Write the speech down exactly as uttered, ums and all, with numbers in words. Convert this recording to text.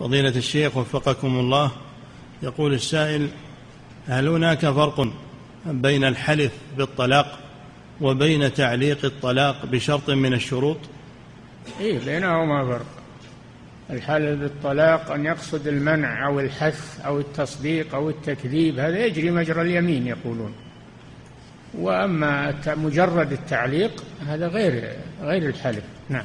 فضيلة الشيخ وفقكم الله، يقول السائل: هل هناك فرق بين الحلف بالطلاق وبين تعليق الطلاق بشرط من الشروط؟ إيه، بينهما فرق. الحلف بالطلاق أن يقصد المنع أو الحث أو التصديق أو التكذيب، هذا يجري مجرى اليمين يقولون. وأما مجرد التعليق هذا غير غير الحلف. نعم.